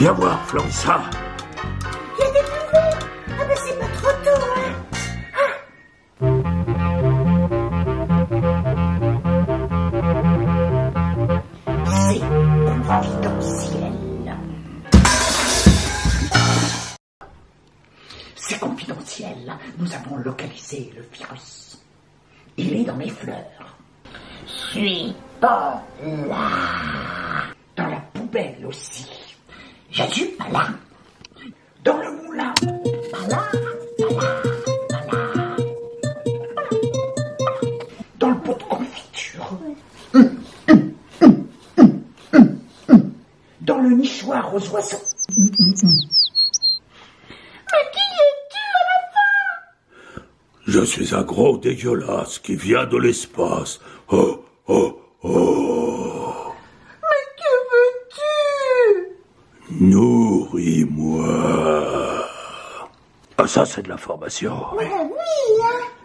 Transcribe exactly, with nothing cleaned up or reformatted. Viens voir, Flança. Il y a des nouveaux. Ah ben c'est pas trop tôt, hein. Ah. C'est confidentiel. C'est confidentiel. Nous avons localisé le virus. Il est dans mes fleurs. Suis pas là. Dans la poubelle aussi. Jésus, par là. Dans le moulin. Par là, par là, par là. Dans le pot de confiture. Dans le nichoir aux oiseaux. Mais qui es-tu à la fin? Je suis un gros dégueulasse qui vient de l'espace. Oh, oh, oh. Nourris-moi. Ah, ça, c'est de la formation. Voilà, oui, hein.